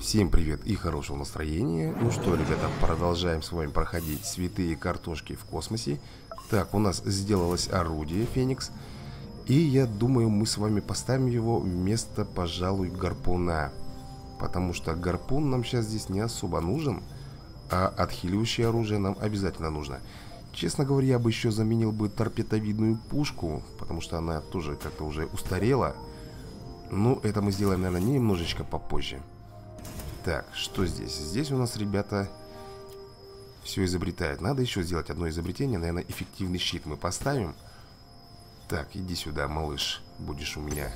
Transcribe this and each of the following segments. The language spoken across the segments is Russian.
Всем привет и хорошего настроения. Ну что, ребята, продолжаем с вами проходить святые картошки в космосе. Так, у нас сделалось орудие Феникс. И я думаю, мы с вами поставим его вместо, пожалуй, гарпуна. Потому что гарпун нам сейчас здесь не особо нужен. А отхиливающее оружие нам обязательно нужно. Честно говоря, я бы еще заменил бы торпедовидную пушку. Потому что она тоже как-то уже устарела. Ну, это мы сделаем, наверное, немножечко попозже. Так, что здесь? Здесь у нас, ребята, все изобретает. Надо еще сделать одно изобретение. Наверное, эффективный щит мы поставим. Так, иди сюда, малыш. Будешь у меня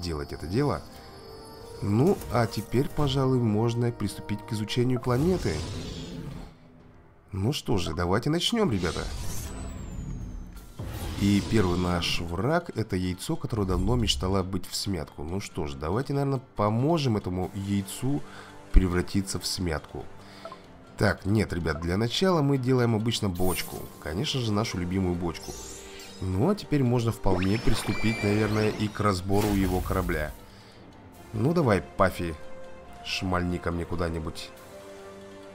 делать это дело. Ну, а теперь, пожалуй, можно приступить к изучению планеты. Ну что же, давайте начнем, ребята. И первый наш враг — это яйцо, которое давно мечтало быть в смятку. Ну что ж, давайте, наверное, поможем этому яйцу превратиться в смятку. Так, нет, ребят, для начала мы делаем обычно бочку. Конечно же, нашу любимую бочку. Ну, а теперь можно вполне приступить, наверное, и к разбору его корабля. Ну, давай, Пафи, шмальни ко мне куда-нибудь.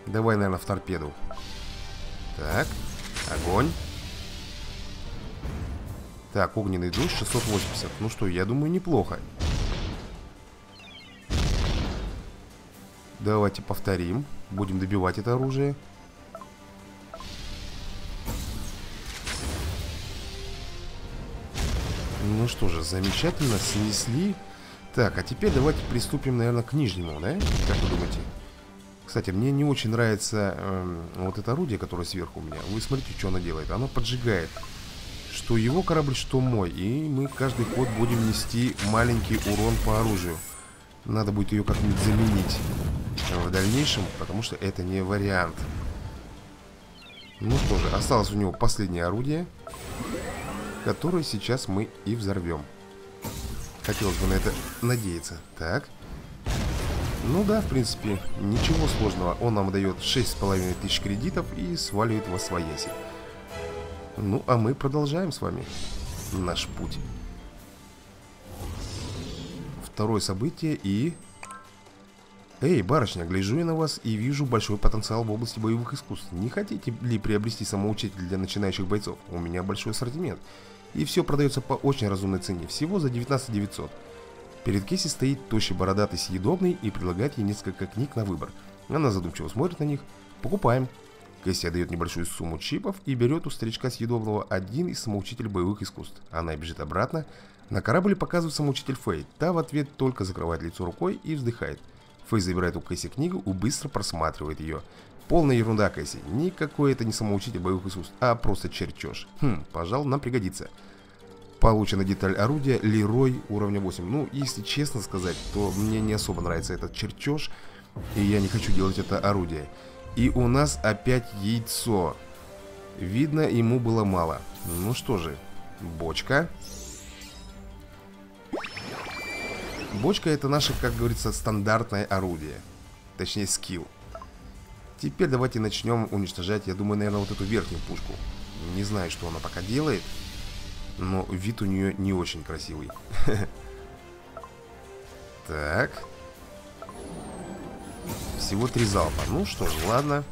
Давай, наверное, в торпеду. Так, огонь. Так, огненный душ 680. Ну что, я думаю, неплохо. Давайте повторим. Будем добивать это оружие. Ну что же, замечательно, снесли. Так, а теперь давайте приступим, наверное, к нижнему, да? Как вы думаете? Кстати, мне не очень нравится вот это орудие, которое сверху у меня. Вы смотрите, что оно делает. Оно поджигает. Что его корабль, что мой. И мы каждый ход будем нести маленький урон по оружию. Надо будет ее как-нибудь заменить в дальнейшем, потому что это не вариант. Ну что же, осталось у него последнее орудие, которое сейчас мы и взорвем. Хотелось бы на это надеяться. Так. Ну да, в принципе, ничего сложного. Он нам дает 6500 кредитов и сваливает во свояси. Ну, а мы продолжаем с вами наш путь. Второе событие и... Эй, барышня, гляжу я на вас и вижу большой потенциал в области боевых искусств. Не хотите ли приобрести самоучитель для начинающих бойцов? У меня большой ассортимент. И все продается по очень разумной цене, всего за 19900. Перед Кэсси стоит тощий бородатый съедобный и предлагает ей несколько книг на выбор. Она задумчиво смотрит на них. Покупаем. Кэсси отдает небольшую сумму чипов и берет у старичка съедобного один из самоучителей боевых искусств. Она бежит обратно. На корабль показывает самоучитель Фэй. Та в ответ только закрывает лицо рукой и вздыхает. Фэй забирает у Кэсси книгу и быстро просматривает ее. Полная ерунда, Кэсси. Никакой это не самоучитель боевых искусств, а просто черчеж. Пожалуй, нам пригодится. Получена деталь орудия Лерой уровня 8. Ну, если честно сказать, то мне не особо нравится этот черчеж. И я не хочу делать это орудие. И у нас опять яйцо. Видно, ему было мало. Ну что же, бочка. Бочка — это наше, как говорится, стандартное орудие. Точнее, скилл. Теперь давайте начнем уничтожать, я думаю, наверное, вот эту верхнюю пушку. Не знаю, что она пока делает. Но вид у нее не очень красивый. Так. Всего 3 залпа. Ну что ж, ладно.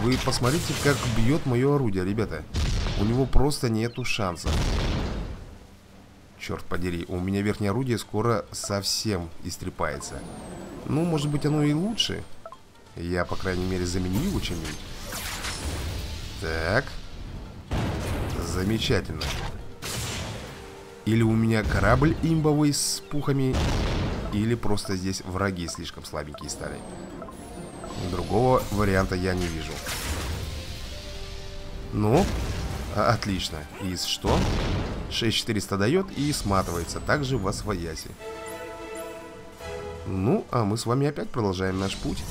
Вы посмотрите, как бьет мое орудие, ребята. У него просто нету шанса. Черт подери, у меня верхнее орудие скоро совсем истрепается. Ну, может быть, оно и лучше. Я, по крайней мере, заменю его чем-нибудь. Так. Замечательно. Или у меня корабль имбовый с пухами, или просто здесь враги слишком слабенькие стали. Другого варианта я не вижу. Ну, отлично. Из что? 6400 дает и сматывается также во свояси. Ну, а мы с вами опять продолжаем наш путь.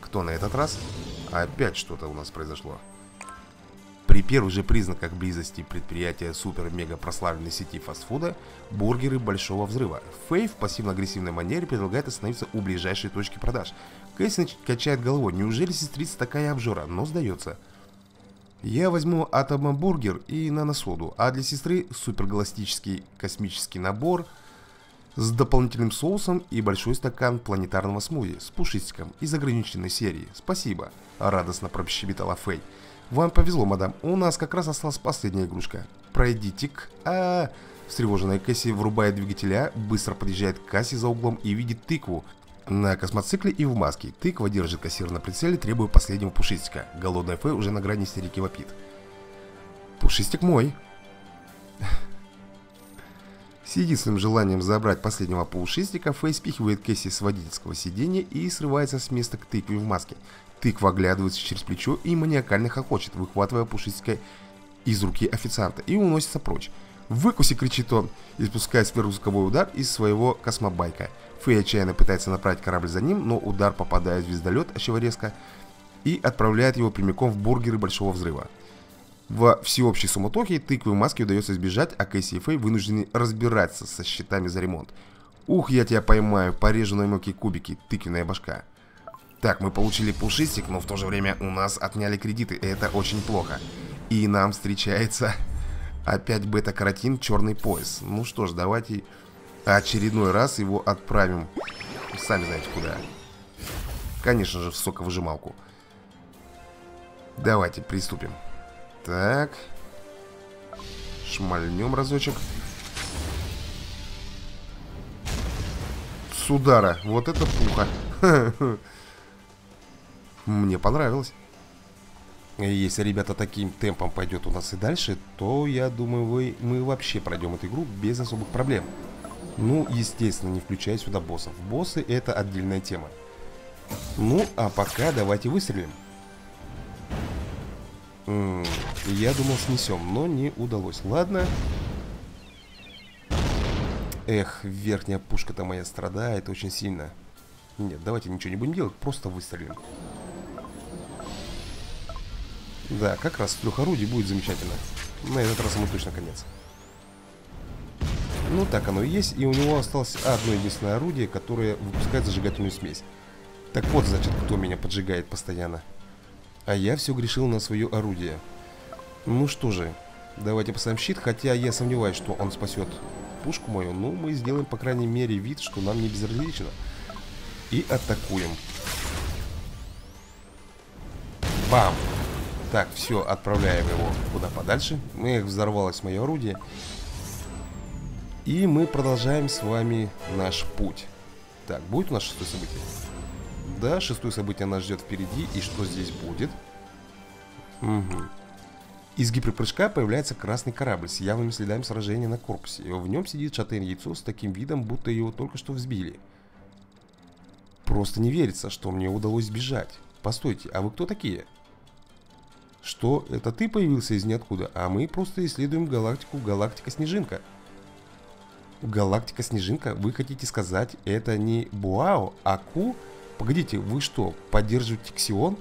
Кто на этот раз? Опять что-то у нас произошло. При первых же признаках близости предприятия супер-мега прославленной сети фастфуда бургеры большого взрыва. Фэй в пассивно-агрессивной манере предлагает остановиться у ближайшей точки продаж. Кэсси качает головой. Неужели сестрица такая обжора? Но сдается. Я возьму атомобургер и наносоду, а для сестры супергалактический космический набор. с дополнительным соусом и большой стакан планетарного смузи с пушистиком из ограниченной серии. Спасибо, радостно прощебетала Фэй. Вам повезло, мадам, у нас как раз осталась последняя игрушка. Пройдите к... Встревоженная Кэсси врубает двигателя, быстро подъезжает к кассе за углом и видит тыкву на космоцикле и в маске. Тыква держит кассир на прицеле, требуя последнего пушистика. Голодная Фэй уже на грани истерики вопит. Пушистик мой. С единственным желанием забрать последнего пушистика, Фэй спихивает Кэсси с водительского сиденья и срывается с места к тыкве в маске. Тыква оглядывается через плечо и маниакально хохочет, выхватывая пушистика из руки официанта, и уносится прочь. «Выкуси!» — кричит он, испуская сверхзвуковой удар из своего космобайка. Фэй отчаянно пытается направить корабль за ним, но удар попадает в звездолет Овощерезка и отправляет его прямиком в бургеры Большого Взрыва. Во всеобщей суматохе тыквы в маске удается избежать, а Кэсси и Фэй вынуждены разбираться со счетами за ремонт. «Ух, я тебя поймаю, порежу на мелкие кубики, тыквенная башка». Так, мы получили пушистик, но в то же время у нас отняли кредиты, это очень плохо. И нам встречается опять бета-каротин, черный пояс. Ну что ж, давайте очередной раз его отправим, сами знаете куда. Конечно же, в соковыжималку. Давайте приступим. Так, шмальнем разочек. С удара, вот это пуха. Мне понравилось. Если, ребята, таким темпом пойдет у нас и дальше, то, я думаю, мы вообще пройдем эту игру без особых проблем. Ну, естественно, не включая сюда боссов. Боссы — это отдельная тема. Ну, а пока давайте выстрелим. Я думал, снесем, но не удалось. Ладно. Эх, верхняя пушка-то моя страдает очень сильно. Нет, давайте ничего не будем делать, просто выстрелим. Да, как раз с 3 орудий будет замечательно. На этот раз ему точно конец. Ну, так оно и есть. И у него осталось одно единственное орудие, которое выпускает зажигательную смесь. Так вот, значит, кто меня поджигает постоянно. А я все грешил на свое орудие. Ну что же, давайте поставим щит. Хотя я сомневаюсь, что он спасет пушку мою. Но мы сделаем, по крайней мере, вид, что нам не безразлично. И атакуем. Бам! Так, все, отправляем его куда подальше. Эх, взорвалось мое орудие. И мы продолжаем с вами наш путь. Так, будет у нас 6-е событие? Да, 6-е событие нас ждет впереди. И что здесь будет? Угу. Из гиперпрыжка появляется красный корабль с явными следами сражения на корпусе. В нем сидит шатен яйцо с таким видом, будто его только что взбили. Просто не верится, что мне удалось сбежать. Постойте, а вы кто такие? Что, это ты появился из ниоткуда? А мы просто исследуем галактику Галактика Снежинка. Галактика Снежинка? Вы хотите сказать, это не Буао, а Ку? Погодите, вы что, поддерживаете Ксион?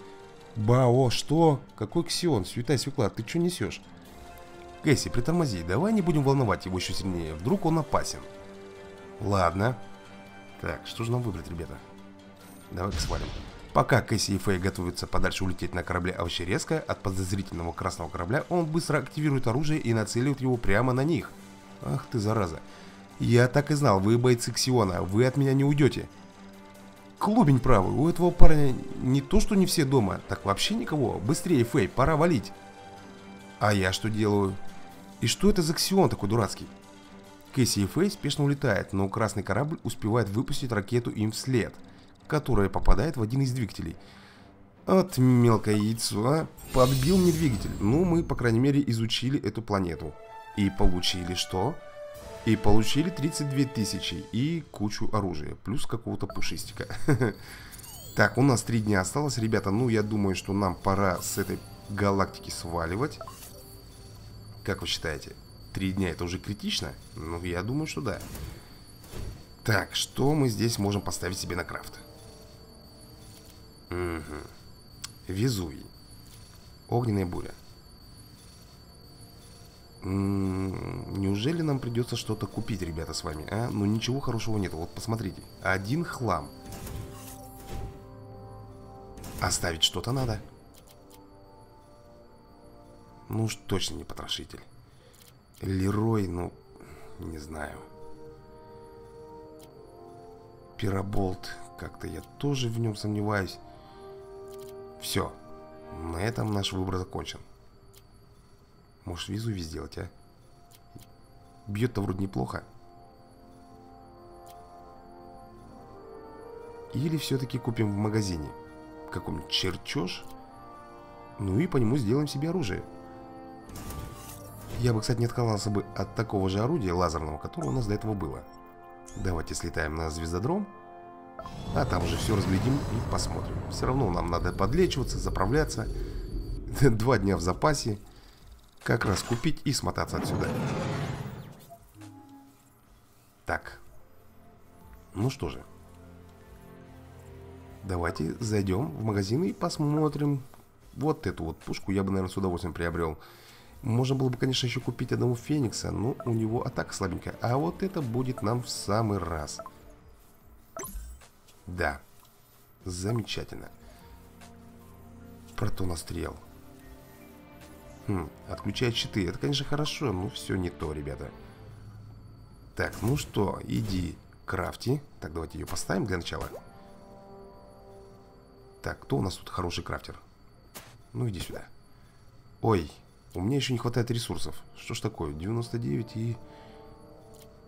Бао, что? Какой Ксион? Святая свекла, ты что несешь? Кэсси, притормози, давай не будем волновать его еще сильнее, вдруг он опасен. Ладно. Так, что же нам выбрать, ребята? Давай-ка свалим. Пока Кэсси и Фэй готовятся подальше улететь на корабле Овощерезка от подозрительного красного корабля, он быстро активирует оружие и нацеливает его прямо на них. Ах ты, зараза. Я так и знал, вы бойцы Ксиона, вы от меня не уйдете. Клубень правый, у этого парня не то, что не все дома, так вообще никого. Быстрее, Фэй, пора валить. А я что делаю? И что это за Ксион такой дурацкий? Кэсси и Фэй спешно улетает, но красный корабль успевает выпустить ракету им вслед, которая попадает в один из двигателей. От мелкое яйцо, а? Подбил мне двигатель. Ну, мы, по крайней мере, изучили эту планету. И получили что? И получили 32 тысячи и кучу оружия. Плюс какого-то пушистика. Так, у нас 3 дня осталось, ребята. Ну, я думаю, что нам пора с этой галактики сваливать. Как вы считаете? 3 дня это уже критично? Ну, я думаю, что да. Так, что мы здесь можем поставить себе на крафт? Угу. Везувий. Огненная буря. Неужели нам придется что-то купить, ребята, с вами? А? Ну ничего хорошего нет. Вот посмотрите. Один хлам. Оставить что-то надо. Ну уж точно не потрошитель. Лерой, ну... Не знаю. пироболт. Как-то я тоже в нем сомневаюсь. Все. На этом наш выбор закончен. Может, везуви сделать, а? Бьет-то вроде неплохо. Или все-таки купим в магазине какой-нибудь черчеж. Ну и по нему сделаем себе оружие. Я бы, кстати, не отказался бы от такого же орудия лазерного, которое у нас до этого было. Давайте слетаем на звездодром. А там уже все разглядим и посмотрим. Все равно нам надо подлечиваться, заправляться. 2 дня в запасе. Как раз купить и смотаться отсюда. Так. Ну что же. Давайте зайдем в магазин и посмотрим. Вот эту вот пушку я бы, наверное, с удовольствием приобрел. Можно было бы, конечно, еще купить одного Феникса, но у него атака слабенькая. А вот это будет нам в самый раз. Да. Замечательно. Протонострел. Отключает щиты. Это, конечно, хорошо, но все не то, ребята. Так, ну что, иди крафти. Так, давайте ее поставим для начала. Так, кто у нас тут хороший крафтер? Ну, иди сюда. Ой, у меня еще не хватает ресурсов. Что ж такое? 99 и...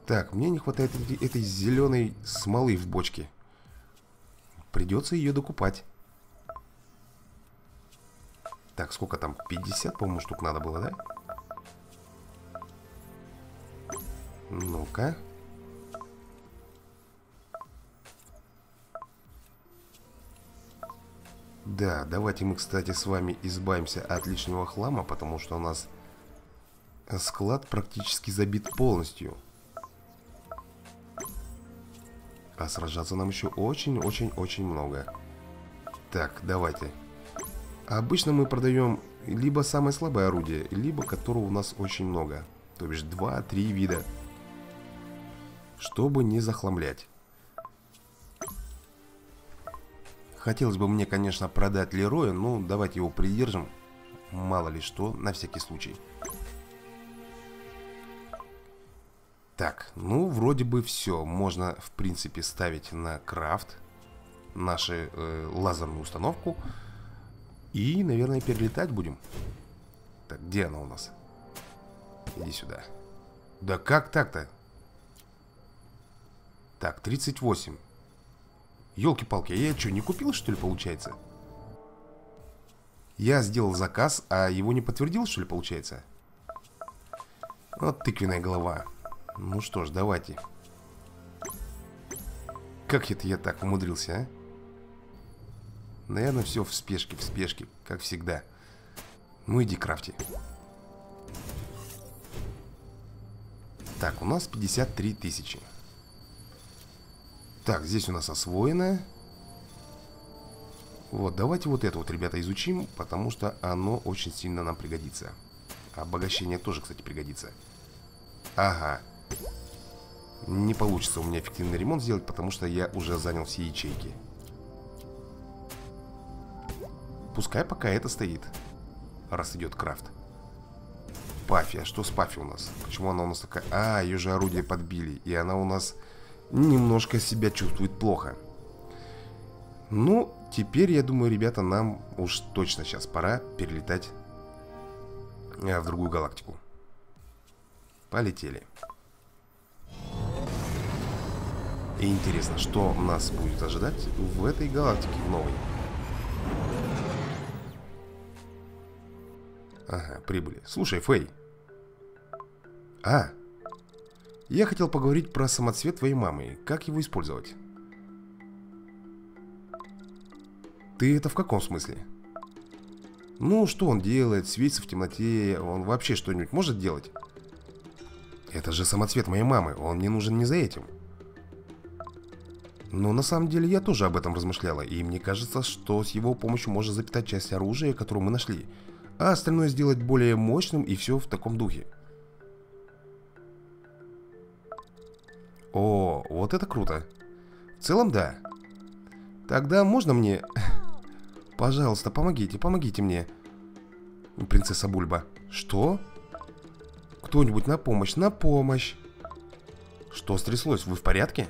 Так, мне не хватает этой зеленой смолы в бочке. Придется ее докупать. Так, сколько там? 50, по-моему, штук надо было, да? Ну-ка. Да, давайте мы, кстати, с вами избавимся от лишнего хлама, потому что у нас склад практически забит полностью. А сражаться нам еще очень-очень-очень много. Так, давайте. Обычно мы продаем либо самое слабое орудие, либо которого у нас очень много. То бишь 2-3 вида. Чтобы не захламлять. Хотелось бы мне, конечно, продать Лероя, но давайте его придержим. Мало ли что, на всякий случай. Так, ну вроде бы все. Можно, в принципе, ставить на крафт нашу лазерную установку. И, наверное, перелетать будем. Так, где она у нас? Иди сюда. Да как так-то? Так, 38. Ёлки-палки, я что, не купил, что ли, получается? Я сделал заказ, а его не подтвердил, что ли, получается? Вот тыквенная голова. Ну что ж, давайте. Как это я так умудрился, а? Наверное, все в спешке, как всегда. Ну иди, крафти. Так, у нас 53 тысячи. Так, здесь у нас освоено. Вот, давайте вот это вот, ребята, изучим, потому что оно очень сильно нам пригодится. Обогащение тоже, кстати, пригодится. Ага. Не получится у меня эффективный ремонт сделать, потому что я уже занял все ячейки. Пускай пока это стоит. Раз идет крафт. Пафи, а что с Пафи у нас? Почему она у нас такая... А, ее же орудие подбили. И она у нас немножко себя чувствует плохо. Ну, теперь, я думаю, ребята, нам уж точно сейчас пора перелетать в другую галактику. Полетели. И интересно, что нас будет ожидать в этой галактике, в новой. Ага, прибыли. Слушай, Фэй. А, я хотел поговорить про самоцвет твоей мамы. Как его использовать? Ты это в каком смысле? Ну, что он делает? Светится в темноте. Он вообще что-нибудь может делать? Это же самоцвет моей мамы. Он мне нужен не за этим. Но на самом деле я тоже об этом размышляла. И мне кажется, что с его помощью можно запитать часть оружия, которое мы нашли. А остальное сделать более мощным и все в таком духе. О, вот это круто. В целом, да. Тогда можно мне... Пожалуйста, помогите, помогите мне. Принцесса Бульба. Что? Кто-нибудь на помощь, на помощь. Что стряслось, вы в порядке?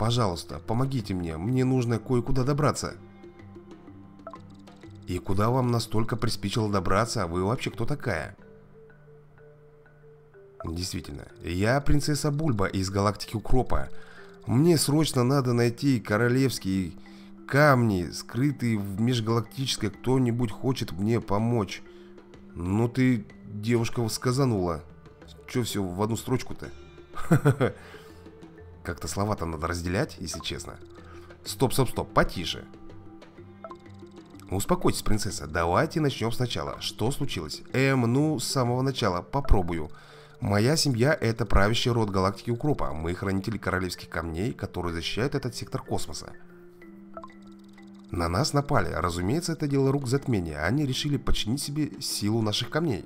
Пожалуйста, помогите мне, мне нужно кое-куда добраться. И куда вам настолько приспичило добраться, а вы вообще кто такая? Действительно, я принцесса Бульба из галактики Укропа. Мне срочно надо найти королевские камни, скрытые в межгалактической. Кто-нибудь хочет мне помочь? Ну ты, девушка, сказанула. Че все в одну строчку-то? Как-то слова-то надо разделять, если честно. Стоп, потише. Успокойтесь, принцесса, давайте начнем сначала. Что случилось? Ну, с самого начала, попробую. Моя семья – это правящий род галактики Укропа. Мы хранители королевских камней, которые защищают этот сектор космоса. На нас напали. Разумеется, это дело рук затмения. Они решили подчинить себе силу наших камней.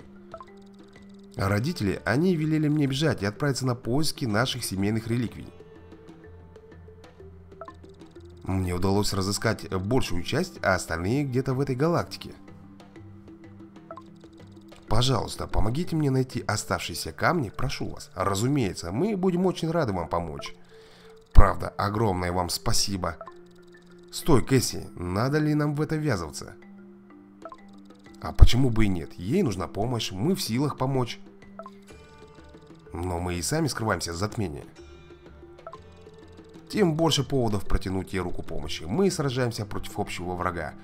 Родители, они велели мне бежать и отправиться на поиски наших семейных реликвий. Мне удалось разыскать большую часть, а остальные где-то в этой галактике. Пожалуйста, помогите мне найти оставшиеся камни, прошу вас. Разумеется, мы будем очень рады вам помочь. Правда, огромное вам спасибо. Стой, Кэсси, надо ли нам в это ввязываться? А почему бы и нет? Ей нужна помощь, мы в силах помочь. Но мы и сами скрываемся от затмения. Тем больше поводов протянуть ей руку помощи. Мы сражаемся против общего врага.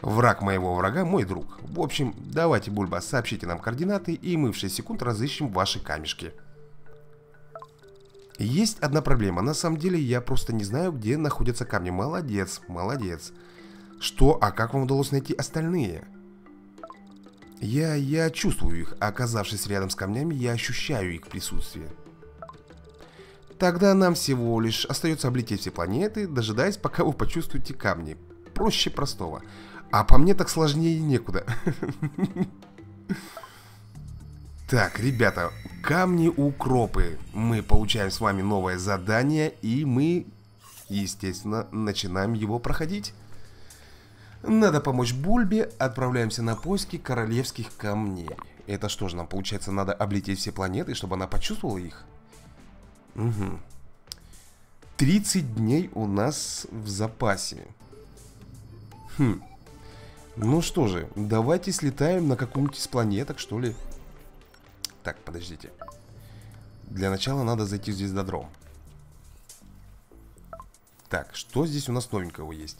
Враг моего врага – мой друг. В общем, давайте, Бульба, сообщите нам координаты, и мы в 6 секунд разыщем ваши камешки. Есть одна проблема. На самом деле, я просто не знаю, где находятся камни. Молодец, молодец. Что, а как вам удалось найти остальные? Я чувствую их. Оказавшись рядом с камнями, я ощущаю их присутствие. Тогда нам всего лишь остается облететь все планеты, дожидаясь, пока вы почувствуете камни. Проще простого. А по мне так сложнее некуда. Так, ребята, камни укропы. Мы получаем с вами новое задание, и мы, естественно, начинаем его проходить. Надо помочь Бульбе, отправляемся на поиски королевских камней. Это что же нам получается, надо облететь все планеты, чтобы она почувствовала их? Угу. 30 дней у нас в запасе. Хм. Ну что же, давайте слетаем на какую-нибудь из планеток, что ли. Так, подождите. Для начала надо зайти в звездодром. Так, что здесь у нас новенького есть?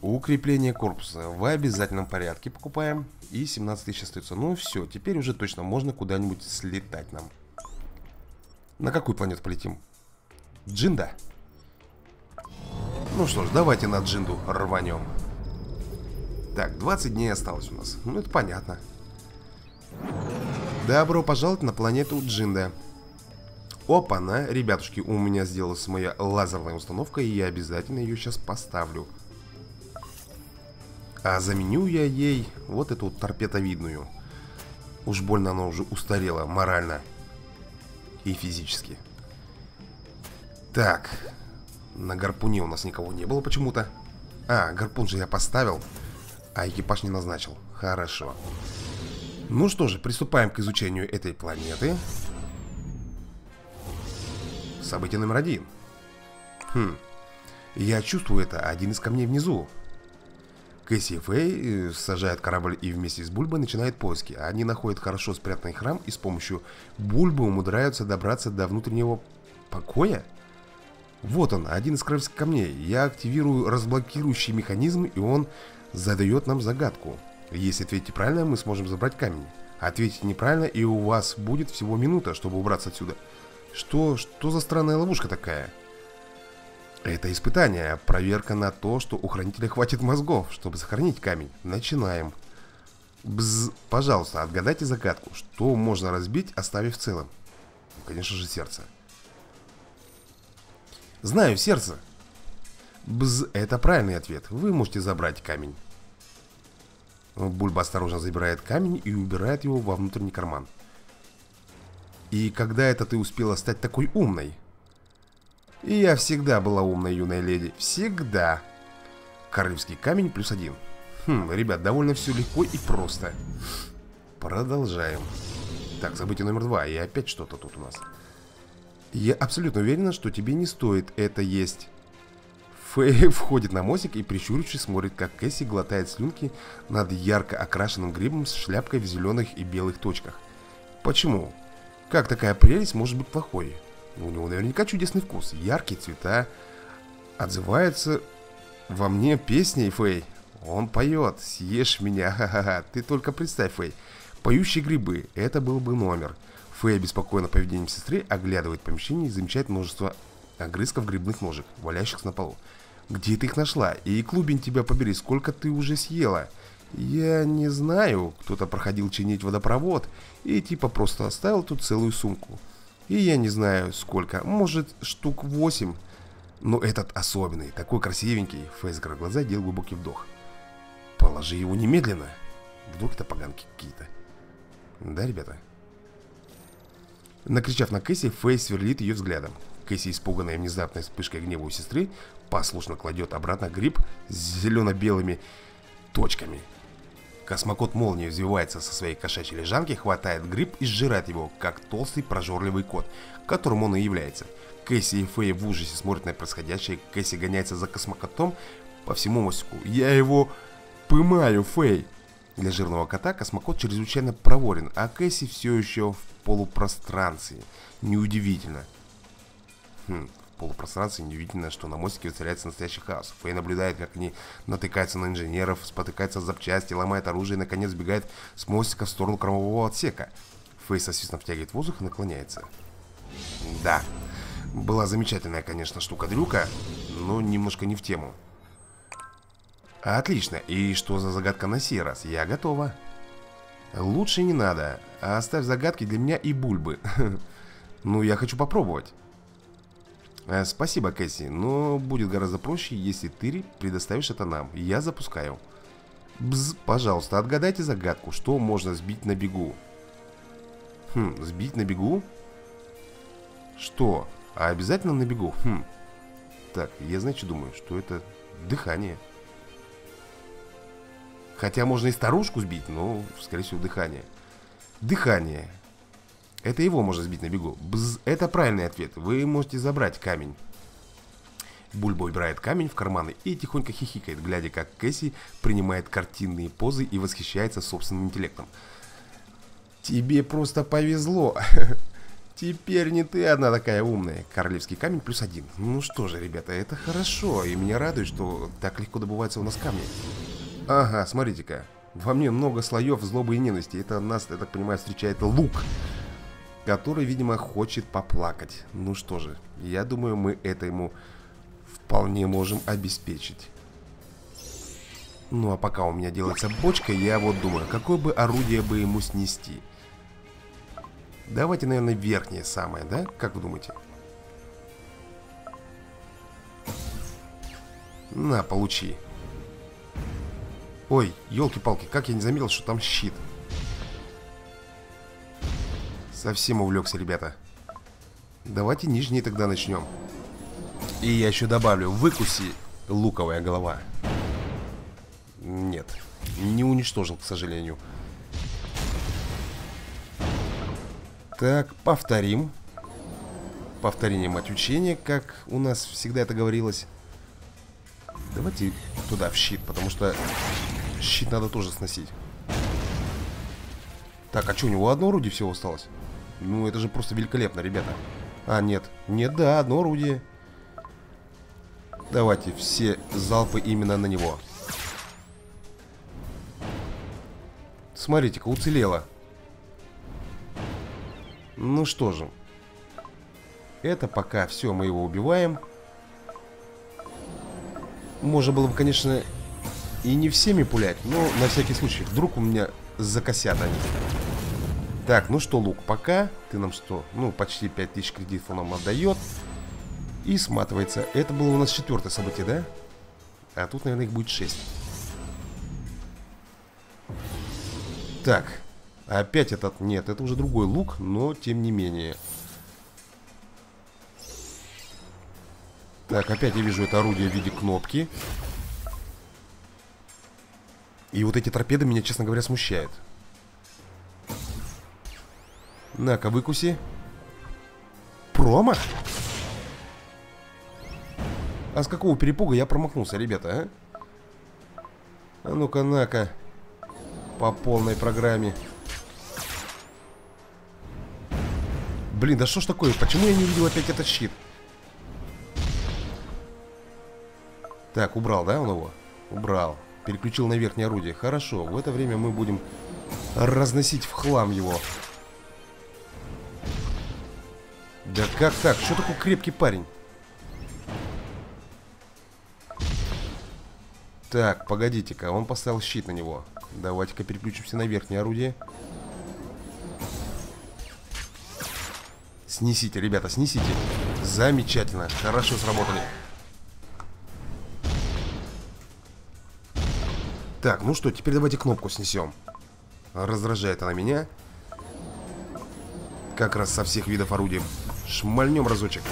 Укрепление корпуса в обязательном порядке покупаем. И 17 тысяч остается. Ну все, теперь уже точно можно куда-нибудь слетать нам. На какую планету полетим? Джинда. Ну что ж, давайте на Джинду рванем. Так, 20 дней осталось у нас. Ну это понятно. Добро пожаловать на планету Джинда. Опа-на, ребятушки, у меня сделалась моя лазерная установка, и я обязательно ее сейчас поставлю. А заменю я ей вот эту торпедовидную. Уж больно она уже устарела морально и физически. Так, на гарпуне у нас никого не было почему-то. А, гарпун же я поставил, а экипаж не назначил. Хорошо. Ну что же, приступаем к изучению этой планеты. Событие номер 1. Я чувствую это, один из камней внизу. Кэсси и Фэй сажают корабль и вместе с Бульбой начинают поиски. Они находят хорошо спрятанный храм и с помощью Бульбы умудряются добраться до внутреннего покоя. Вот он, один из королевских камней. Я активирую разблокирующий механизм, и он задает нам загадку. Если ответите правильно, мы сможем забрать камень. Ответите неправильно, и у вас будет всего минута, чтобы убраться отсюда. Что за странная ловушка такая? Это испытание, проверка на то, что у хранителя хватит мозгов, чтобы сохранить камень. Начинаем. Пожалуйста, отгадайте загадку. Что можно разбить, оставив целым? Конечно же, сердце. Знаю, сердце. Это правильный ответ. Вы можете забрать камень. Бульба осторожно забирает камень и убирает его во внутренний карман. И когда это ты успела стать такой умной? И я всегда была умной, юная леди. Всегда. Королевский камень +1. Ребят, довольно все легко и просто. Продолжаем. Так, событие номер 2. И опять что-то тут у нас. Я абсолютно уверена, что тебе не стоит это есть. Фэй входит на мостик и, прищурившись, смотрит, как Кэсси глотает слюнки над ярко окрашенным грибом с шляпкой в зеленых и белых точках. Почему? Как такая прелесть может быть плохой? У него наверняка чудесный вкус, яркие цвета. Отзывается во мне песней, Фэй. Он поет, съешь меня, ха-ха-ха. Ты только представь, Фэй. Поющие грибы, это был бы номер. Фэй беспокойно поведением сестры оглядывает помещение и замечает множество огрызков грибных ножек, валяющихся на полу. Где ты их нашла? И клубень тебя побери, сколько ты уже съела? Я не знаю, кто-то проходил чинить водопровод и типа просто оставил тут целую сумку. И я не знаю сколько, может штук 8. Но этот особенный, такой красивенький. Фэй закрыл глаза, делал глубокий вдох. Положи его немедленно. Вдруг это поганки какие-то. Да, ребята? Накричав на Кэсси, Фэй сверлит ее взглядом. Кэсси, испуганная внезапной вспышкой гнева у сестры, послушно кладет обратно гриб с зелено-белыми точками. Космокот молнией взвивается со своей кошачьей лежанки, хватает гриб и сжирает его, как толстый прожорливый кот, которым он и является. Кэсси и Фэй в ужасе смотрят на происходящее. Кэсси гоняется за космокотом по всему мостику. Я его поймаю, Фэй! Для жирного кота космокот чрезвычайно проворен, а Кэсси все еще в полупространстве. Неудивительно. В полупространстве неудивительно, что на мостике воцаряется настоящий хаос. Фэй наблюдает, как они натыкаются на инженеров, спотыкаются от запчасти, ломает оружие и, наконец, бегает с мостика в сторону кормового отсека. Фэй со свистом втягивает воздух и наклоняется. Да, была замечательная, конечно, штука-дрюка, но немножко не в тему. Отлично, и что за загадка на сей раз? Я готова. Лучше не надо, оставь загадки для меня и Бульбы. Ну, я хочу попробовать. Спасибо, Кэсси, но будет гораздо проще, если ты предоставишь это нам. Я запускаю. Бз, пожалуйста, отгадайте загадку, что можно сбить на бегу. Сбить на бегу? Что? А обязательно на бегу? Так, я, значит, думаю, что это дыхание. Хотя можно и старушку сбить, но, скорее всего, дыхание. Дыхание. Это его можно сбить на бегу. Бз, это правильный ответ. Вы можете забрать камень. Бульба убирает камень в карманы и тихонько хихикает, глядя, как Кэсси принимает картинные позы и восхищается собственным интеллектом. Тебе просто повезло. Теперь не ты одна такая умная. Королевский камень +1. Ну что же, ребята, это хорошо. И меня радует, что так легко добываются у нас камни. Ага, смотрите-ка. Во мне много слоев злобы и ненависти. Это нас, я так понимаю, встречает лук, который, видимо, хочет поплакать. Ну что же, я думаю, мы это ему вполне можем обеспечить. Ну а пока у меня делается бочка, я вот думаю, какое бы орудие бы ему снести. Давайте, наверное, верхнее самое, да? Как вы думаете? На, получи. Ой, елки-палки, как я не заметил, что там щит. Совсем увлекся, ребята. Давайте нижний тогда начнем. И я еще добавлю, выкуси, луковая голова. Нет, не уничтожил, к сожалению. Так, повторим. Повторение мать учения, как у нас всегда это говорилось. Давайте туда, в щит, потому что... щит надо тоже сносить. Так, а что, у него одно орудие всего осталось? Ну, это же просто великолепно, ребята. А, нет. Нет, да, одно орудие. Давайте все залпы именно на него. Смотрите-ка, уцелело. Ну что же. Это пока все, мы его убиваем. Можно было бы, конечно... и не всеми пулять, но на всякий случай. Вдруг у меня закосят они. Так, ну что, Лук, пока. Ты нам что? Ну, почти 5000 кредитов он нам отдает. И сматывается. Это было у нас 4-е событие, да? А тут, наверное, их будет 6. Так. Опять этот... нет, это уже другой лук, но тем не менее. Так, опять я вижу это орудие в виде кнопки. И вот эти торпеды меня, честно говоря, смущают. На-ка, выкуси. Промах? А с какого перепуга я промахнулся, ребята, а? А ну-ка, на-ка. По полной программе. Блин, да что ж такое? Почему я не видел опять этот щит? Так, убрал, да, он его? Убрал. Переключил на верхнее орудие. Хорошо, в это время мы будем разносить в хлам его. Да как так? Что такой крепкий парень? Так, погодите-ка, он поставил щит на него. Давайте-ка переключимся на верхнее орудие. Снесите, ребята, снесите. Замечательно, хорошо сработали. Так, ну что, теперь давайте кнопку снесем. Раздражает она меня. Как раз со всех видов орудий. Шмальнем разочек.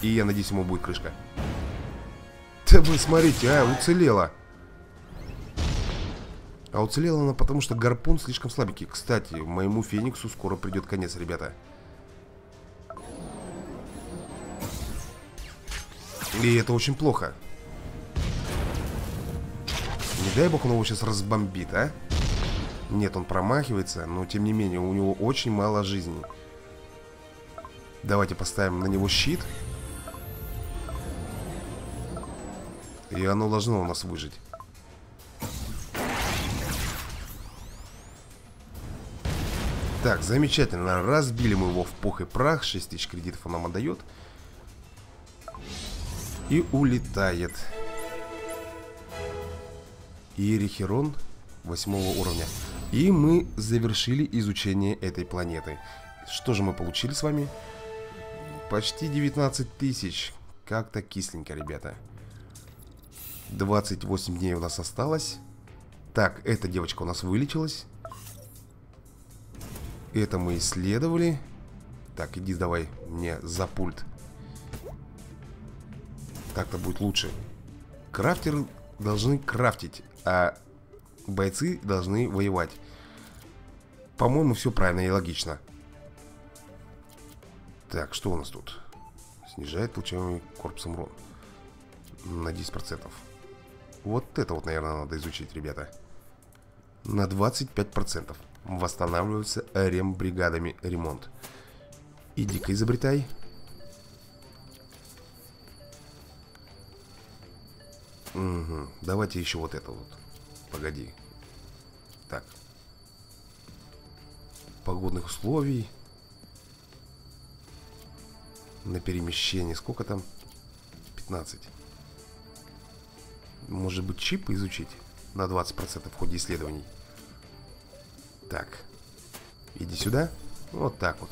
И я надеюсь, ему будет крышка. Да вы смотрите, а, уцелела. А уцелела она потому, что гарпун слишком слабенький. Кстати, моему Фениксу скоро придет конец, ребята. И это очень плохо. Не дай бог, он его сейчас разбомбит, а? Нет, он промахивается, но тем не менее, у него очень мало жизни. Давайте поставим на него щит. И оно должно у нас выжить. Так, замечательно. Разбили мы его в пух и прах. 6000 кредитов он нам отдает. И улетает. Иерихерон 8 уровня. И мы завершили изучение этой планеты. Что же мы получили с вами? Почти 19 тысяч. Как-то кисленько, ребята. 28 дней у нас осталось. Так, эта девочка у нас вылечилась. Это мы исследовали. Так, иди давай мне за пульт. Так-то будет лучше. Крафтеры должны крафтить, а бойцы должны воевать. По-моему, все правильно и логично. Так, что у нас тут? Снижает получаемый корпусом урон на 10%. Вот это вот, наверное, надо изучить, ребята. На 25% восстанавливаются рембригадами ремонт. Иди-ка изобретай. Угу. Давайте еще вот это вот. Погоди. Так. Погодных условий. На перемещение. Сколько там? 15. Может быть, чипы изучить на 20% в ходе исследований. Так. Иди сюда. Вот так вот.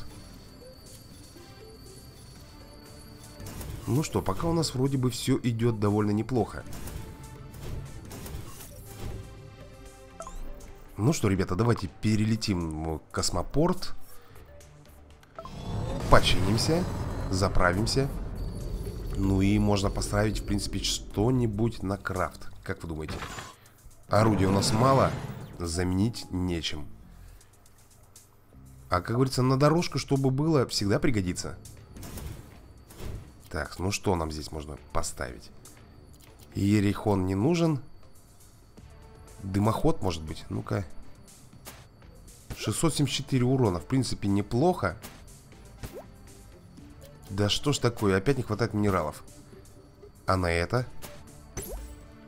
Ну что, пока у нас вроде бы все идет довольно неплохо. Ну что, ребята, давайте перелетим в космопорт. Починимся. Заправимся. Ну и можно поставить, в принципе, что-нибудь на крафт. Как вы думаете? Орудия у нас мало, заменить нечем. А, как говорится, на дорожку, чтобы было, всегда пригодится. Так, ну что нам здесь можно поставить? Иерихон не нужен. Дымоход, может быть? Ну-ка. 674 урона, в принципе, неплохо. Да что ж такое, опять не хватает минералов. А на это?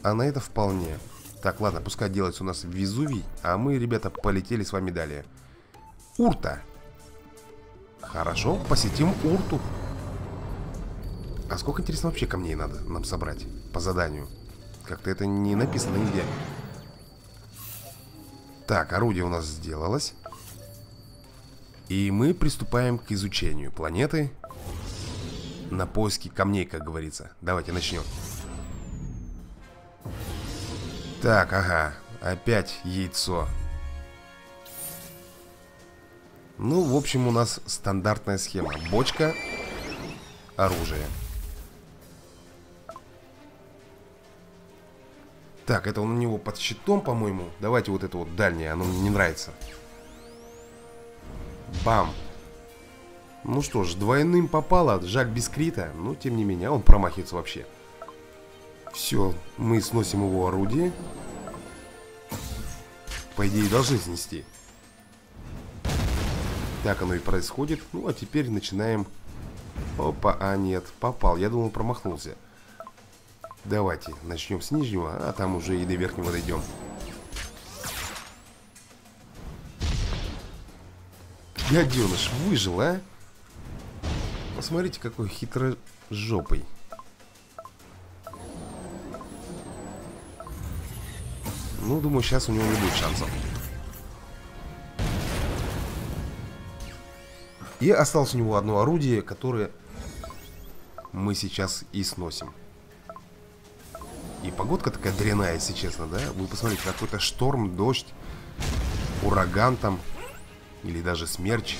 А на это вполне. Так, ладно, пускай делается у нас Везувий. А мы, ребята, полетели с вами далее. Урта. Хорошо, посетим Урту. А сколько, интересно, вообще камней надо нам собрать по заданию? Как-то это не написано нигде. Так, орудие у нас сделалось. И мы приступаем к изучению планеты. На поиски камней, как говорится. Давайте начнем. Так, ага. Опять яйцо. Ну, в общем, у нас стандартная схема. Бочка. Оружие. Так, это он у него под щитом, по-моему. Давайте вот это вот дальнее. Оно мне не нравится. Бам. Ну что ж, двойным попало, Жак без крита, но тем не менее он промахивается вообще. Все, мы сносим его орудие. По идее должны снести. Так оно и происходит. Ну а теперь начинаем. Опа, а нет, попал, я думал промахнулся. Давайте начнем с нижнего, а там уже и до верхнего дойдем. Гаденыш, выжил, а? Посмотрите, какой хитрожопый. Ну, думаю, сейчас у него не будет шансов. И осталось у него одно орудие, которое мы сейчас и сносим. И погодка такая дрянная, если честно, да? Вы посмотрите, какой-то шторм, дождь, ураган там, или даже смерч.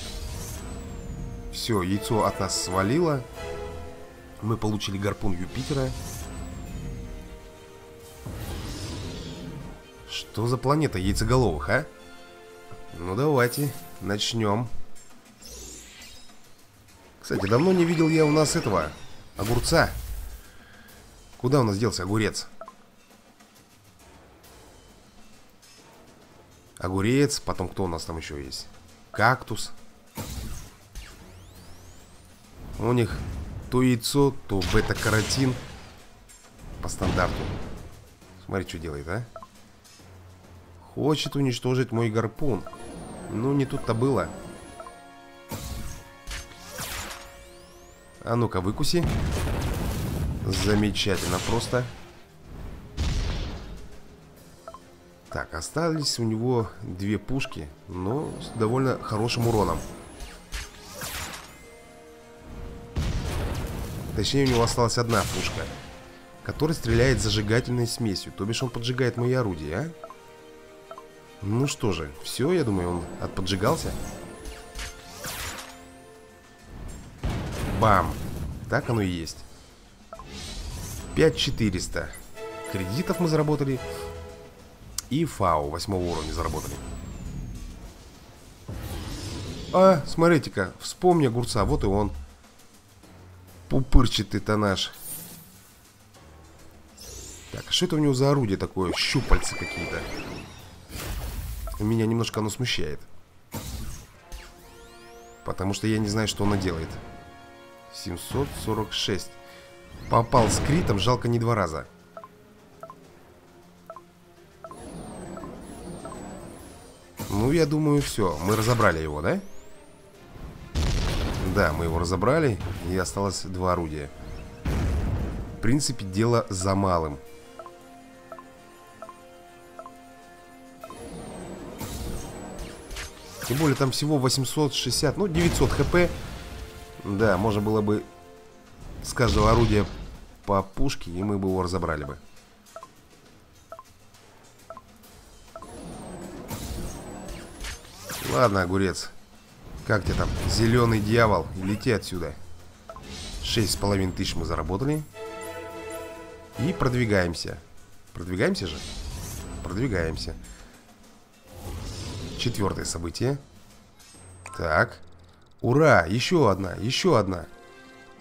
Все, яйцо от нас свалило. Мы получили гарпун Юпитера. Что за планета яйцеголовых, а? Ну давайте, начнем. Кстати, давно не видел я у нас этого огурца. Куда у нас делся огурец? Огурец, потом кто у нас там еще есть? Кактус. У них то яйцо, то бета-каротин. По стандарту. Смотри, что делает, а? Хочет уничтожить мой гарпун. Ну, не тут-то было. А ну-ка, выкуси. Замечательно просто. Так, остались у него две пушки, но с довольно хорошим уроном. Точнее, у него осталась одна пушка, которая стреляет зажигательной смесью. То бишь он поджигает мои орудия, а? Ну что же, все, я думаю, он отподжигался. Бам! Так оно и есть. 5400 кредитов мы заработали. И фау 8 уровня заработали. А, смотрите-ка, вспомни огурца, вот и он. Пупырчатый-то наш. Так, а что это у него за орудие такое? Щупальцы какие-то. Меня немножко оно смущает. Потому что я не знаю, что оно делает. 746. Попал с критом, жалко не два раза. Ну, я думаю, все. Мы разобрали его, да? Да, мы его разобрали. И осталось два орудия. В принципе, дело за малым. Тем более, там всего 860, ну, 900 хп. Да, можно было бы с каждого орудия по пушке, и мы бы его разобрали бы. Ладно, огурец. Как тебе там? Зеленый дьявол. Лети отсюда. 6500 мы заработали. И продвигаемся. Продвигаемся же? Продвигаемся. Четвертое событие. Так. Ура! Еще одна, еще одна.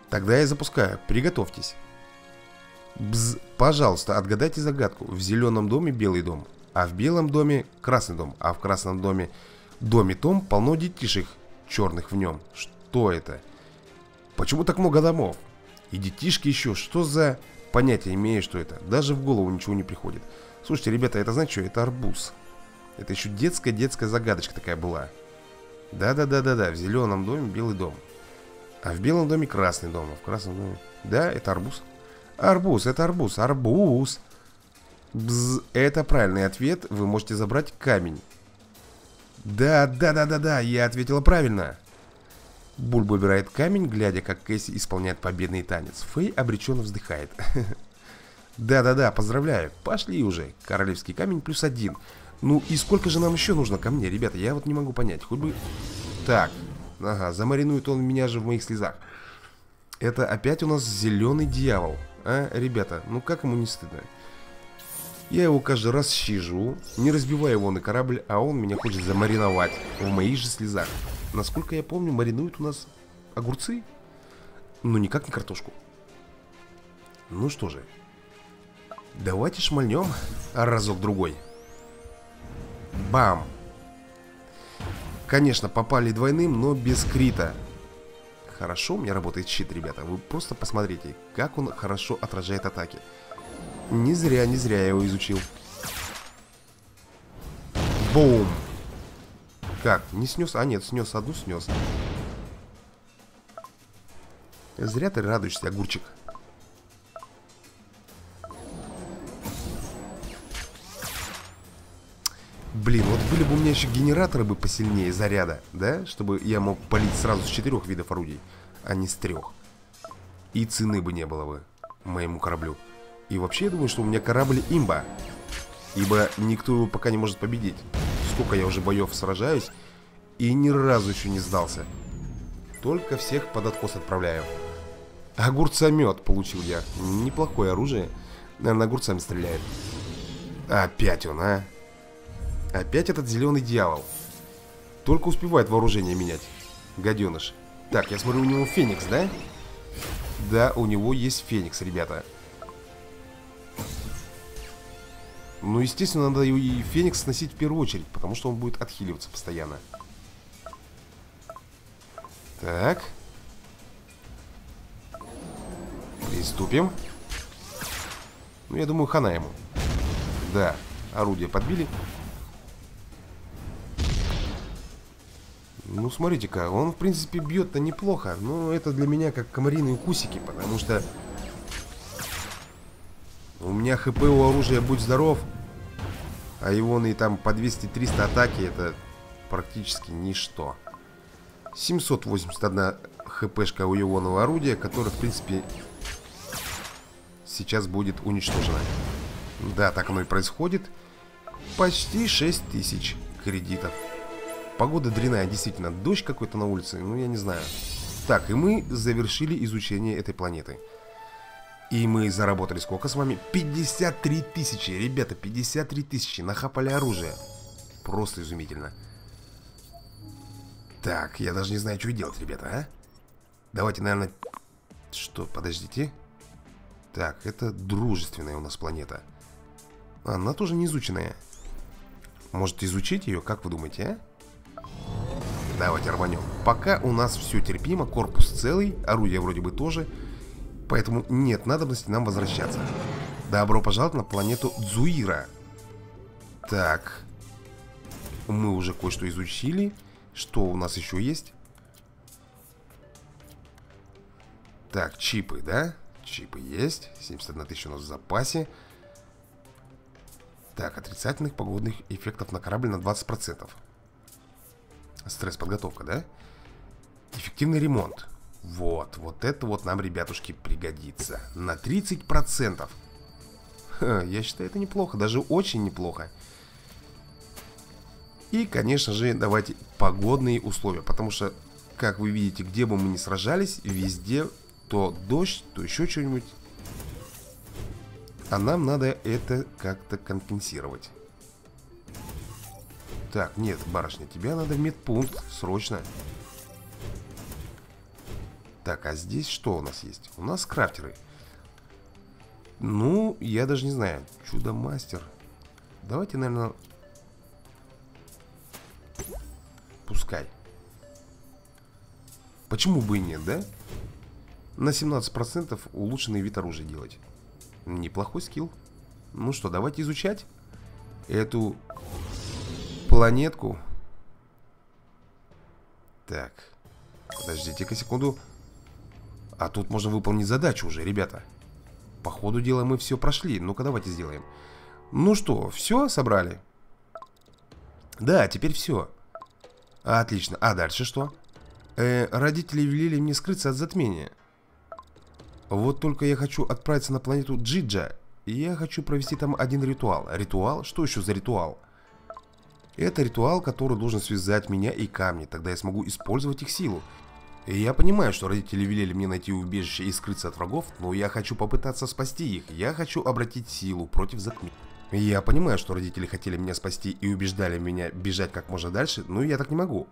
Тогда я запускаю. Приготовьтесь. Бз, пожалуйста, отгадайте загадку. В зеленом доме белый дом, а в белом доме красный дом, а в красном доме том полно детишек черных в нем. Что это? Почему так много домов? И детишки еще. Что за понятие имею, что это? Даже в голову ничего не приходит. Слушайте, ребята, это значит что? Это арбуз. Это еще детская загадочка такая была. Да-да-да-да-да. В зеленом доме белый дом, а в белом доме красный дом, а в красном доме... Да, это арбуз. Арбуз, это арбуз, арбуз. Бз, это правильный ответ. Вы можете забрать камень. Да, я ответила правильно. Бульба убирает камень, глядя, как Кэсси исполняет победный танец. Фэй обреченно вздыхает. Да, поздравляю. Пошли уже. Королевский камень +1. Ну и сколько же нам еще нужно камней, ребята? Я вот не могу понять. Хоть бы... Так. Ага, замаринует он меня же в моих слезах. Это опять у нас зеленый дьявол. А, ребята, ну как ему не стыдно? Я его каждый раз щижу, не разбивая его на корабль, а он меня хочет замариновать в моих же слезах. Насколько я помню, маринует у нас огурцы, но никак не картошку. Ну что же, давайте шмальнем разок-другой. Бам! Конечно, попали двойным, но без крита. Хорошо, у меня работает щит, ребята. Вы просто посмотрите, как он хорошо отражает атаки. Не зря я его изучил. Бум! Как? Не снес? А нет, снес одну, снес. Зря ты радуешься, огурчик. Блин, вот были бы у меня еще генераторы бы посильнее заряда, да? Чтобы я мог палить сразу с 4 видов орудий, а не с 3. И цены бы не было бы моему кораблю. И вообще я думаю, что у меня корабль имба. Ибо никто его пока не может победить. Сколько я уже боев сражаюсь и ни разу еще не сдался. Только всех под откос отправляю. Огурцомет получил я. Неплохое оружие. Наверное, огурцами стреляет. Опять он, а? Опять этот зеленый дьявол. Только успевает вооружение менять. Гаденыш. Так, я смотрю, у него феникс, да? Да, у него есть феникс, ребята. Ну, естественно, надо и феникс сносить в первую очередь, потому что он будет отхиливаться постоянно. Так. Приступим. Ну, я думаю, хана ему. Да, орудие подбили. Ну, смотрите-ка, он, в принципе, бьет-то неплохо. Но это для меня как комариные кусики, потому что у меня хп у оружия «Будь здоров», а его он и там по 200-300 атаки, это практически ничто. 781 хпшка у ионового орудия, которое, в принципе, сейчас будет уничтожено. Да, так оно и происходит. Почти 6000 кредитов. Погода дрянная, действительно, дождь какой-то на улице, ну я не знаю. Так, и мы завершили изучение этой планеты. И мы заработали сколько с вами? 53 тысячи, ребята, 53 тысячи, нахапали оружие. Просто изумительно. Так, я даже не знаю, что делать, ребята, а? Давайте, наверное... Что, подождите. Так, это дружественная у нас планета. Она тоже не изученная. Может изучить ее, как вы думаете, а? Давайте рванем. Пока у нас все терпимо, корпус целый, орудие вроде бы тоже. Поэтому нет надобности нам возвращаться. Добро пожаловать на планету Дзуира. Так. Мы уже кое-что изучили. Что у нас еще есть? Так, чипы, да? Чипы есть. 71 тысяча у нас в запасе. Так, отрицательных погодных эффектов на корабль на 20%. Стресс-подготовка, да? Эффективный ремонт. Вот, вот это вот нам, ребятушки, пригодится. На 30%. Ха, я считаю, это неплохо. Даже очень неплохо. И, конечно же, давайте погодные условия. Потому что, как вы видите, где бы мы ни сражались, везде то дождь, то еще что-нибудь. А нам надо это как-то компенсировать. Так, нет, барышня, тебя надо в медпункт, срочно. Так, а здесь что у нас есть? У нас крафтеры. Ну, я даже не знаю. Чудо-мастер. Давайте, наверное... Пускай. Почему бы и нет, да? На 17% улучшенный вид оружия делать. Неплохой скилл. Ну что, давайте изучать эту... планетку. Так. Подождите-ка секунду. А тут можно выполнить задачу уже, ребята. По ходу дела мы все прошли. Ну-ка, давайте сделаем. Ну что, все собрали? Да, теперь все. Отлично. А дальше что? Родители велели мне скрыться от затмения. Вот только я хочу отправиться на планету Джиджа. И я хочу провести там один ритуал. Ритуал? Что еще за ритуал? Это ритуал, который должен связать меня и камни. Тогда я смогу использовать их силу. И я понимаю, что родители велели мне найти убежище и скрыться от врагов, но я хочу попытаться спасти их. Я хочу обратить силу против затмения. Я понимаю, что родители хотели меня спасти и убеждали меня бежать как можно дальше, но я так не могу.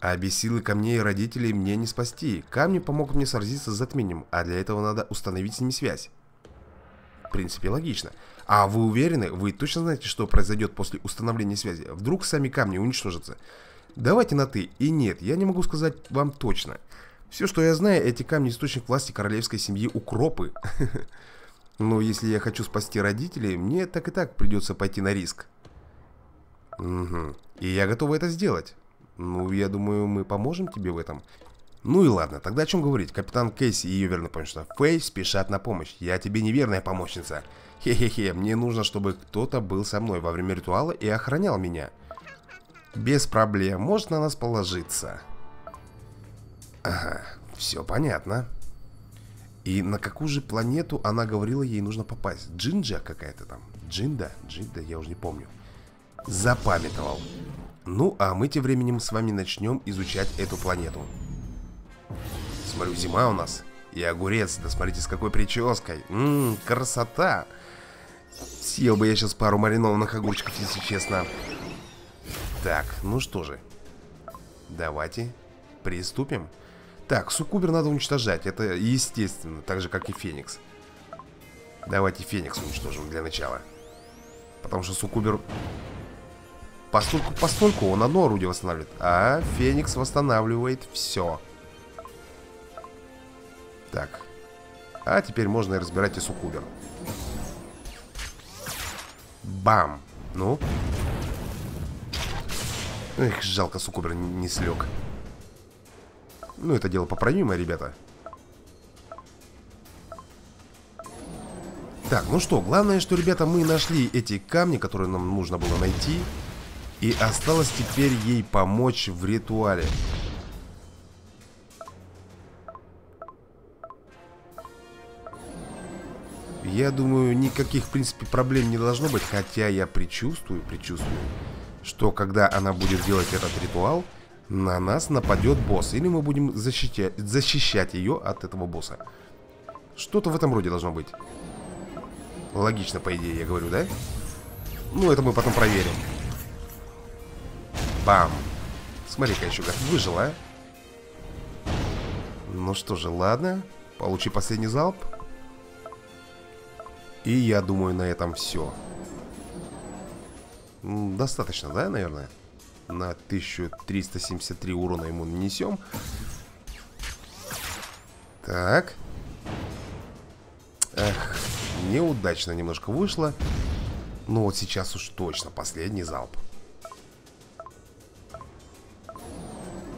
А без силы камней и родителей мне не спасти. Камни помогут мне сразиться с затмением, а для этого надо установить с ними связь. В принципе, логично. А вы уверены? Вы точно знаете, что произойдет после установления связи? Вдруг сами камни уничтожатся? Давайте на «ты». И нет, я не могу сказать вам точно. Все, что я знаю, эти камни — источник власти королевской семьи Укропы. Но если я хочу спасти родителей, мне так и так придется пойти на риск. Угу. И я готова это сделать. Ну, я думаю, мы поможем тебе в этом. Ну и ладно, тогда о чем говорить? Капитан Кэсси и ее верная помощница Фэй спешат на помощь. Я тебе неверная помощница. Хе-хе-хе, мне нужно, чтобы кто-то был со мной во время ритуала и охранял меня. Без проблем, может на нас положиться. Ага, все понятно. И на какую же планету она говорила, ей нужно попасть? Джинджа какая-то там. Джинда, я уже не помню. Запамятовал. Ну, а мы тем временем с вами начнем изучать эту планету. Смотрю, зима у нас. И огурец, да смотрите, с какой прической. Красота. Съел бы я сейчас пару маринованных огурчиков, если честно. Так, ну что же. Давайте приступим. Так, суккубер надо уничтожать. Это естественно, так же, как и Феникс. Давайте Феникс уничтожим для начала. Потому что суккубер... Постольку он одно орудие восстанавливает, а Феникс восстанавливает все. Так. А теперь можно и разбирать и суккубер. Бам! Ну. Эх, жалко, суккубер не слег. Ну, это дело поправимое, ребята. Так, ну что, главное, что, ребята, мы нашли эти камни, которые нам нужно было найти. И осталось теперь ей помочь в ритуале. Я думаю, никаких, в принципе, проблем не должно быть. Хотя я предчувствую, что когда она будет делать этот ритуал, на нас нападет босс. Или мы будем защищать ее от этого босса. Что-то в этом роде должно быть. Логично, по идее, я говорю, да? Ну, это мы потом проверим. Бам! Смотри-ка еще как выжила. Ну что же, ладно. Получи последний залп. И я думаю, на этом все. Достаточно, да, наверное? На 1373 урона ему нанесем. Так. Эх, неудачно немножко вышло. Но вот сейчас уж точно последний залп.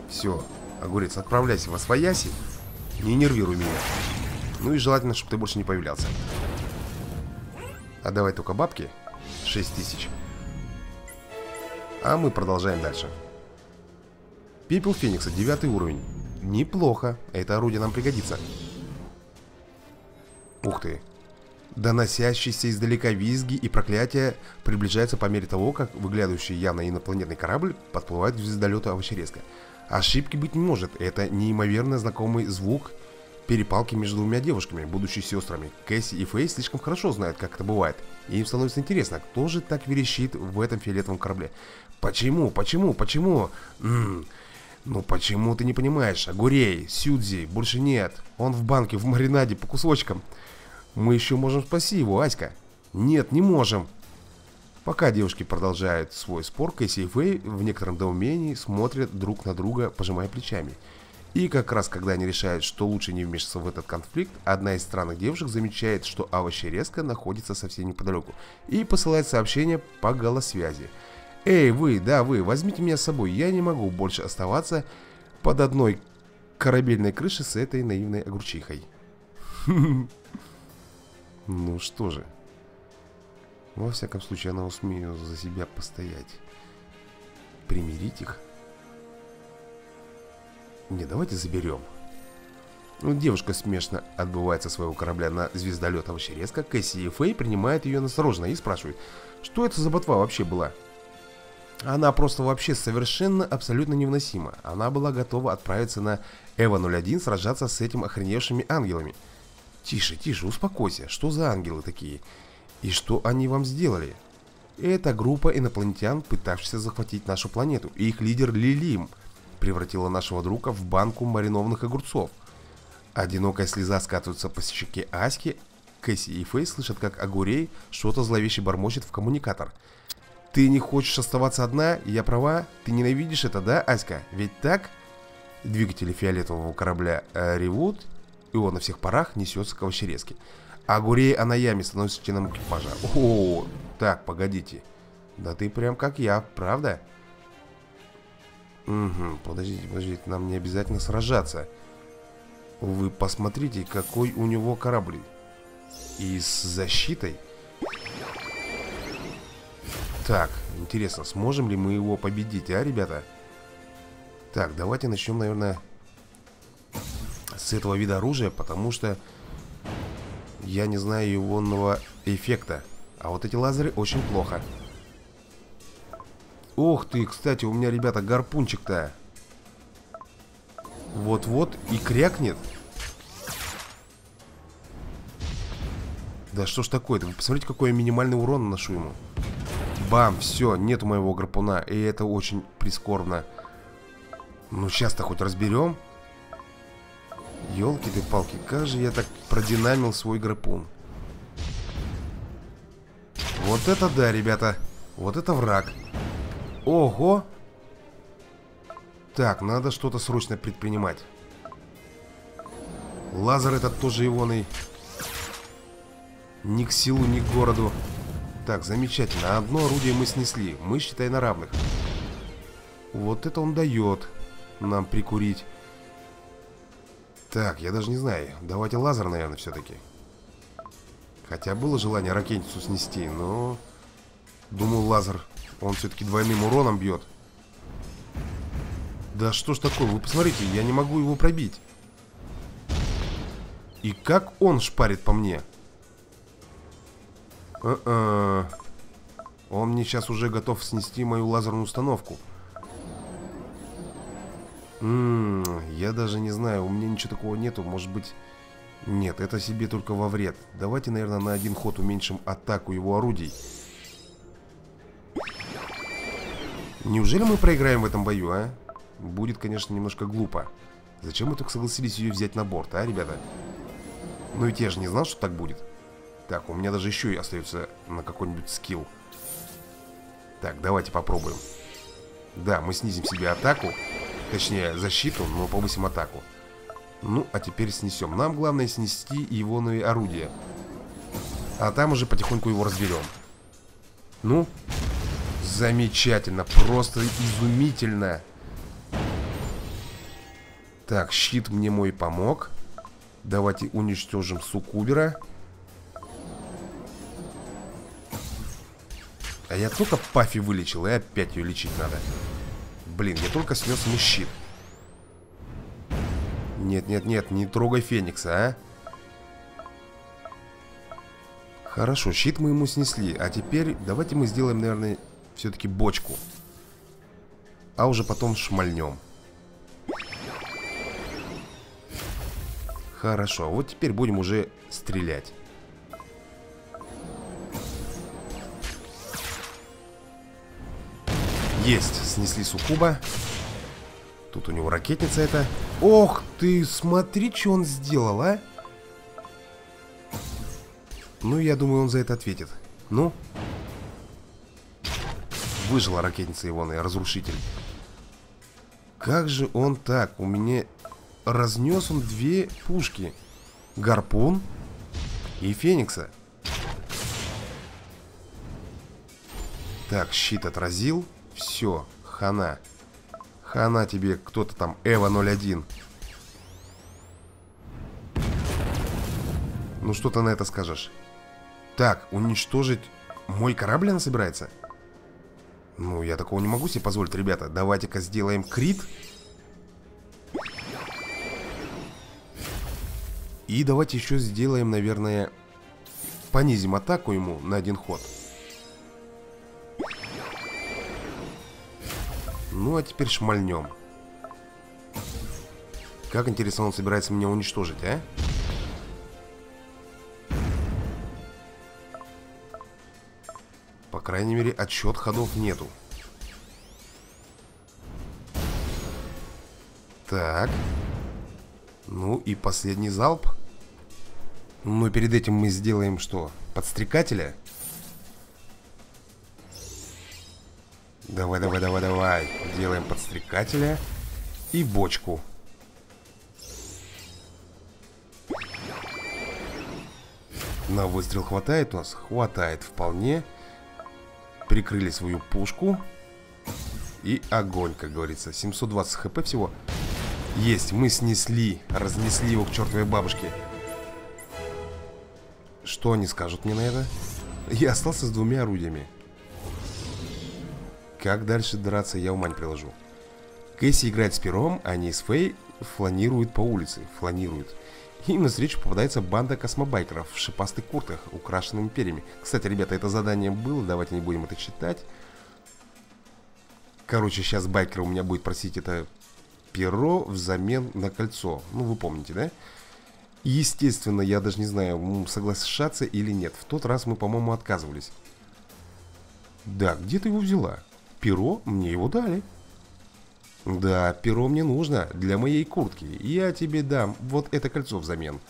Все, огурец, отправляйся во свояси. Не нервируй меня. Ну и желательно, чтобы ты больше не появлялся. А давай только бабки. 6000. А мы продолжаем дальше. Пепел Феникса, 9 уровень. Неплохо, это орудие нам пригодится. Ух ты. Доносящиеся издалека визги и проклятия приближаются по мере того, как выглядывающий явно инопланетный корабль подплывает к звездолету Овощерезка. Ошибки быть не может. Это неимоверно знакомый звук перепалки между двумя девушками, будучи сестрами. Кэсси и Фэй слишком хорошо знают, как это бывает. И им становится интересно, кто же так верещит в этом фиолетовом корабле. Почему? Ну почему ты не понимаешь? Огурей, Сюдзи, больше нет. Он в банке, в маринаде, по кусочкам. Мы еще можем спасти его, Аська. Нет, не можем. Пока девушки продолжают свой спор, Кэсси и Фэй в некотором недоумении смотрят друг на друга, пожимая плечами. И как раз когда они решают, что лучше не вмешиваться в этот конфликт, одна из странных девушек замечает, что Овощерезка находится совсем неподалеку, и посылает сообщение по голосвязи. «Эй, вы, да вы, возьмите меня с собой, я не могу больше оставаться под одной корабельной крышей с этой наивной огурчихой». Ну что же. Во всяком случае, она сумеет за себя постоять. Примирить их? Не, давайте заберем. Ну, девушка смешно отбывает со своего корабля на звездолет Овощерезка. Кэсси и Фэй принимают ее настороженно и спрашивают, что это за ботва вообще была. Она просто вообще совершенно абсолютно невыносима. Она была готова отправиться на Эва 01 сражаться с этим охреневшими ангелами. Тише, успокойся. Что за ангелы такие? И что они вам сделали? Это группа инопланетян, пытавшихся захватить нашу планету. Их лидер Лилим. превратила нашего друга в банку маринованных огурцов. Одинокая слеза скатывается по щеке Аськи. Кэсси и Фэй слышат, как Огурей что-то зловеще бормочет в коммуникатор. «Ты не хочешь оставаться одна? Я права? Ты ненавидишь это, да, Аська? Ведь так?» Двигатели фиолетового корабля ревут, и он на всех парах несется к овощерезке. Огурей Анаями становится членом экипажа. О, так, погодите. Да ты прям как я, правда? Угу, подождите, подождите, нам не обязательно сражаться. Вы посмотрите, какой у него корабль. И с защитой. Так, интересно, сможем ли мы его победить, а, ребята? Так, давайте начнем, наверное, с этого вида оружия, потому что я не знаю ионного эффекта. А вот эти лазеры очень плохо. Ох ты, кстати, у меня, ребята, гарпунчик-то вот-вот и крякнет. Да что ж такое-то? Вы посмотрите, какой я минимальный урон наношу ему. Бам, все, нет моего гарпуна. И это очень прискорбно. Ну, сейчас-то хоть разберем. Ёлки ты палки, как же я так продинамил свой гарпун. Вот это да, ребята. Вот это враг. Ого. Так, надо что-то срочно предпринимать. Лазер этот тоже ионный. Ни к селу, ни к городу. Так, замечательно. Одно орудие мы снесли. Мы, считай, на равных. Вот это он дает нам прикурить. Так, я даже не знаю. Давайте лазер, наверное, все-таки. Хотя было желание ракетницу снести, но... Думал, лазер. Он все-таки двойным уроном бьет. Да что ж такое? Вы посмотрите, я не могу его пробить. И как он шпарит по мне? Он мне сейчас уже готов снести мою лазерную установку. Я даже не знаю, у меня ничего такого нету. Может быть... Нет, это себе только во вред. Давайте, наверное, на один ход уменьшим атаку его орудий. Неужели мы проиграем в этом бою, а? Будет, конечно, немножко глупо. Зачем мы только согласились ее взять на борт, а, ребята? Ну ведь я же не знал, что так будет. Так, у меня даже еще и остается на какой-нибудь скилл. Так, давайте попробуем. Да, мы снизим себе атаку. Точнее, защиту, но повысим атаку. Ну, а теперь снесем. Нам главное снести ионовые орудия. А там уже потихоньку его разберем. Ну, замечательно. Просто изумительно. Так, щит мне мой помог. Давайте уничтожим суккубера. А я только Пафи вылечил, и опять ее лечить надо. Блин, я только снес ему щит. Нет-нет-нет, не трогай Феникса, а. Хорошо, щит мы ему снесли. А теперь давайте мы сделаем, наверное, все-таки бочку. А уже потом шмальнем. Хорошо, вот теперь будем уже стрелять. Есть, снесли суккуба. Тут у него ракетница эта. Ох ты, смотри, что он сделал, а. Ну, я думаю, он за это ответит. Ну. Выжила ракетница ионная, разрушитель. Как же он так? У меня разнес он две пушки. Гарпун и Феникса. Так, щит отразил. Все, хана. Хана тебе, кто-то там, Эва 01. Ну что ты на это скажешь? Так, уничтожить мой корабль она собирается? Ну, я такого не могу себе позволить, ребята. Давайте-ка сделаем крит. И давайте еще сделаем, наверное, понизим атаку ему на один ход. Ну, а теперь шмальнем. Как интересно он собирается меня уничтожить, а? По крайней мере, отсчет ходов нету. Так. Ну и последний залп. Но перед этим мы сделаем что? Подстрекателя? Давай, давай, давай, давай. Делаем подстрекателя. И бочку. На выстрел хватает у нас? Хватает вполне. Прикрыли свою пушку. И огонь, как говорится. 720 хп всего. Есть, мы снесли. Разнесли его к чертовой бабушке. Что они скажут мне на это? Я остался с двумя орудиями. Как дальше драться, я ума не приложу. Кэсси играет с пером, а они с Фэй фланируют по улице. Фланируют. Им навстречу попадается банда космобайкеров в шипастых куртках, украшенными перьями. Кстати, ребята, это задание было, давайте не будем это читать. Короче, сейчас байкер у меня будет просить это перо взамен на кольцо. Ну, вы помните, да? Естественно, я даже не знаю, соглашаться или нет. В тот раз мы, по-моему, отказывались. Да, где ты его взяла? Перо мне его дали. Да, перо мне нужно для моей куртки. Я тебе дам вот это кольцо взамен.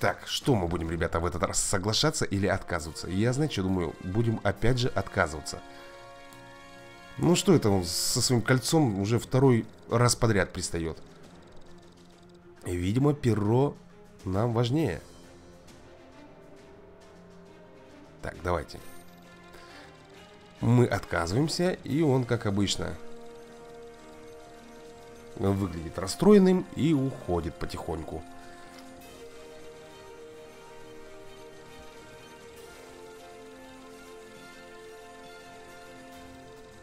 Так, что мы будем, ребята, в этот раз? Соглашаться или отказываться? Я, знаете, думаю, будем опять же отказываться. Ну что это он со своим кольцом уже второй раз подряд пристает? Видимо, перо нам важнее. Так, давайте. Мы отказываемся, и он, как обычно, выглядит расстроенным и уходит потихоньку.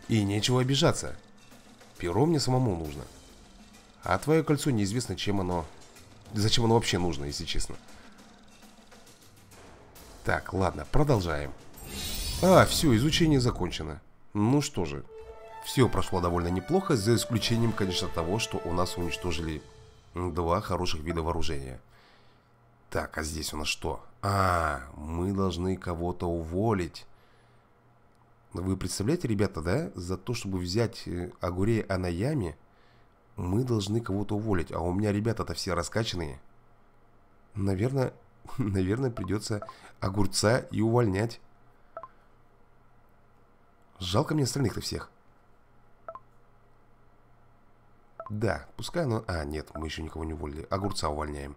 И нечего обижаться. Перо мне самому нужно. А твое кольцо неизвестно, чем оно... Зачем оно вообще нужно, если честно. Так, ладно, продолжаем. А, все, изучение закончено. Ну что же, все прошло довольно неплохо, за исключением, конечно, того, что у нас уничтожили два хороших вида вооружения. Так, а здесь у нас что? А, мы должны кого-то уволить. Вы представляете, ребята, да? За то, чтобы взять Огурея Анаями, мы должны кого-то уволить. А у меня ребята-то все раскачанные. Наверное, придется огурца и увольнять. Жалко мне остальных-то всех. Да, пускай оно... А, нет, мы еще никого не уволили. Огурца увольняем.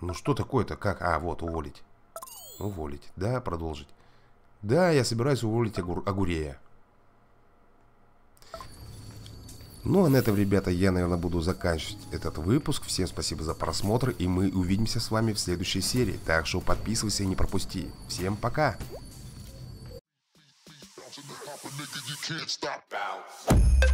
Ну что такое-то? Как? А, вот, уволить. Уволить. Да, продолжить. Да, я собираюсь уволить Огурея. Ну, а на этом, ребята, я, наверное, буду заканчивать этот выпуск. Всем спасибо за просмотр, и мы увидимся с вами в следующей серии. Так что подписывайся и не пропусти. Всем пока! Nigga, you can't stop out.